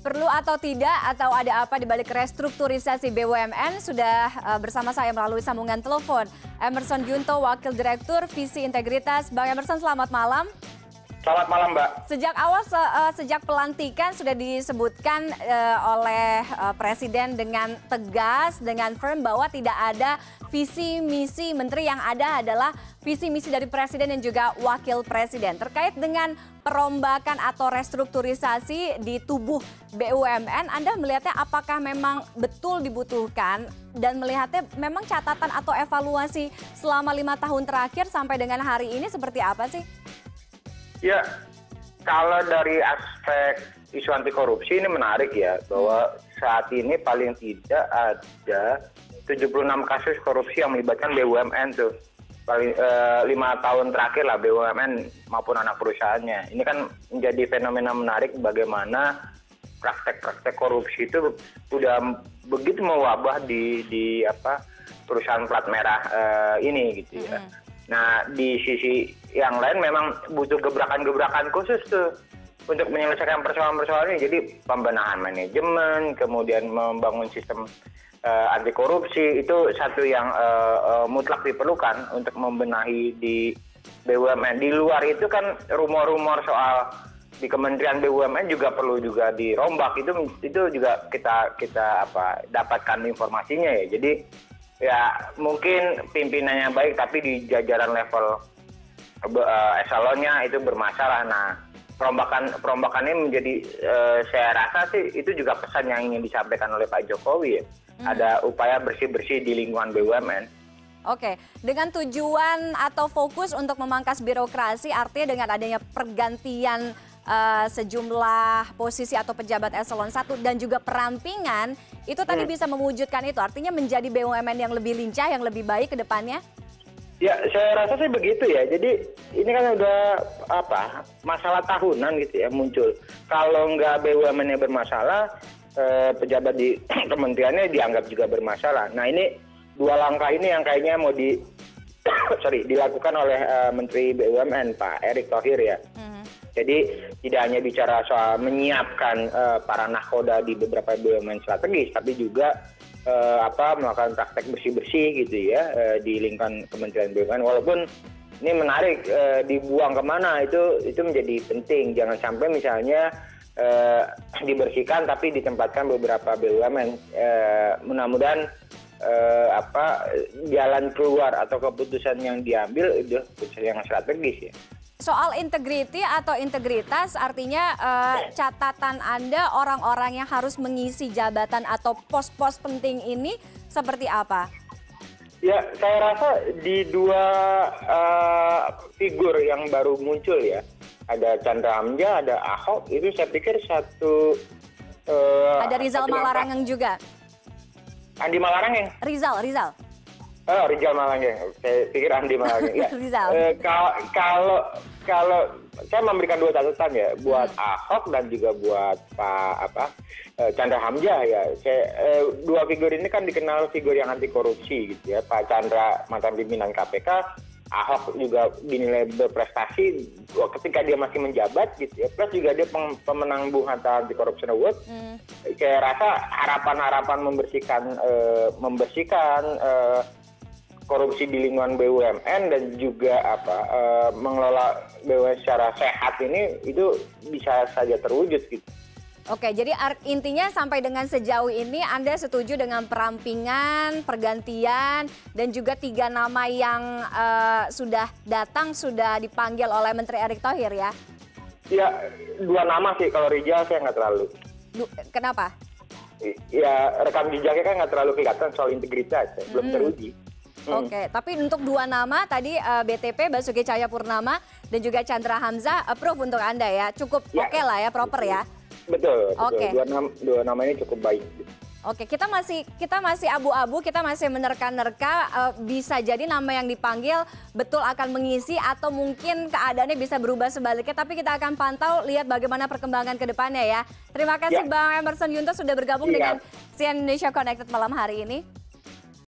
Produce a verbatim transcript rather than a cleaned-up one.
Perlu atau tidak, atau ada apa di balik restrukturisasi B U M N? Sudah bersama saya melalui sambungan telepon Emerson Yuntho, Wakil Direktur Visi Integritas. Bang Emerson, selamat malam. Selamat malam, Mbak. Sejak awal, se sejak pelantikan sudah disebutkan uh, oleh uh, Presiden dengan tegas, dengan firm bahwa tidak ada visi misi menteri, yang ada adalah visi misi dari Presiden dan juga Wakil Presiden. Terkait dengan perombakan atau restrukturisasi di tubuh B U M N, Anda melihatnya apakah memang betul dibutuhkan, dan melihatnya memang catatan atau evaluasi selama lima tahun terakhir sampai dengan hari ini seperti apa sih? Ya, kalau dari aspek isu anti korupsi ini menarik ya, bahwa saat ini paling tidak ada tujuh puluh enam kasus korupsi yang melibatkan B U M N tuh. Paling lima eh, tahun terakhir lah B U M N maupun anak perusahaannya. Ini kan menjadi fenomena menarik bagaimana praktek-praktek korupsi itu udah begitu mewabah di di apa perusahaan plat merah eh, ini gitu ya. Mm-hmm. Nah, di sisi yang lain memang butuh gebrakan-gebrakan khusus tuh untuk menyelesaikan persoalan-persoalan ini. Jadi pembenahan manajemen, kemudian membangun sistem uh, anti korupsi, itu satu yang uh, uh, mutlak diperlukan untuk membenahi di B U M N. Di luar itu kan rumor-rumor soal di Kementerian B U M N juga perlu juga dirombak, itu itu juga kita kita apa dapatkan informasinya ya. Jadi ya mungkin pimpinannya baik tapi di jajaran level uh, eselonnya itu bermasalah. Nah, perombakan perombakannya menjadi uh, saya rasa sih itu juga pesan yang ingin disampaikan oleh Pak Jokowi ya. Hmm. Ada upaya bersih-bersih di lingkungan B U M N. Oke, dengan tujuan atau fokus untuk memangkas birokrasi, artinya dengan adanya pergantian Uh, sejumlah posisi atau pejabat eselon satu dan juga perampingan itu tadi hmm. bisa mewujudkan itu, artinya menjadi B U M N yang lebih lincah, yang lebih baik ke depannya. Ya, saya rasa sih begitu ya. Jadi ini kan udah apa masalah tahunan gitu ya muncul. Kalau nggak B U M N-nya bermasalah, eh, pejabat di kementeriannya dianggap juga bermasalah. Nah, ini dua langkah ini yang kayaknya mau di sorry dilakukan oleh eh, Menteri B U M N Pak Erick Thohir ya. Hmm. Jadi tidak hanya bicara soal menyiapkan uh, para nahkoda di beberapa B U M N strategis, tapi juga uh, apa melakukan praktek bersih-bersih gitu ya uh, di lingkungan Kementerian B U M N. Walaupun ini menarik uh, dibuang kemana itu itu menjadi penting. Jangan sampai misalnya uh, dibersihkan tapi ditempatkan beberapa B U M N. Uh, mudah-mudahan uh, apa jalan keluar atau keputusan yang diambil itu keputusan yang strategis ya. Soal integriti atau integritas, artinya eh, catatan Anda orang-orang yang harus mengisi jabatan atau pos-pos penting ini seperti apa? Ya, saya rasa di dua uh, figur yang baru muncul ya, ada Chandra Hamzah, ada Ahok, itu saya pikir satu... Uh, ada Rizal Malarangeng juga? Andi Malarangeng? Rizal, Rizal. Oh, Rizal Malarangeng. Saya pikir Andi Malarangeng. Ya. E, kalau kalau kalau saya memberikan dua catatan ya buat hmm. Ahok dan juga buat Pak apa Chandra Hamzah ya. Saya, e, dua figur ini kan dikenal figur yang anti korupsi gitu ya. Pak Chandra mantan pimpinan K P K, Ahok juga dinilai berprestasi ketika dia masih menjabat gitu ya. Plus juga dia pemenang Bung Hatta Anti-Corruption Award. Hmm. Saya rasa harapan-harapan membersihkan e, membersihkan e, korupsi di lingkungan B U M N dan juga apa e, mengelola B U M N secara sehat ini itu bisa saja terwujud gitu. Oke, jadi intinya sampai dengan sejauh ini Anda setuju dengan perampingan, pergantian, dan juga tiga nama yang e, sudah datang, sudah dipanggil oleh Menteri Erick Thohir ya? Ya, dua nama sih, kalau Rizal saya nggak terlalu. Du, kenapa? Ya, rekam jejaknya kan nggak terlalu kelihatan soal integritas, ya. Belum hmm. teruji. Hmm. Oke, tapi untuk dua nama tadi uh, B T P Basuki Cahayapurnama dan juga Chandra Hamzah approve untuk Anda ya, cukup ya, oke okay lah ya, proper ya. Betul. Oke. Okay. Dua nama dua nama ini cukup baik. Oke, okay, kita masih kita masih abu-abu, kita masih menerka-nerka uh, bisa jadi nama yang dipanggil betul akan mengisi atau mungkin keadaannya bisa berubah sebaliknya, tapi kita akan pantau lihat bagaimana perkembangan ke depannya ya. Terima kasih ya. Bang Emerson Yuntho sudah bergabung ya. dengan C N N Indonesia Connected malam hari ini.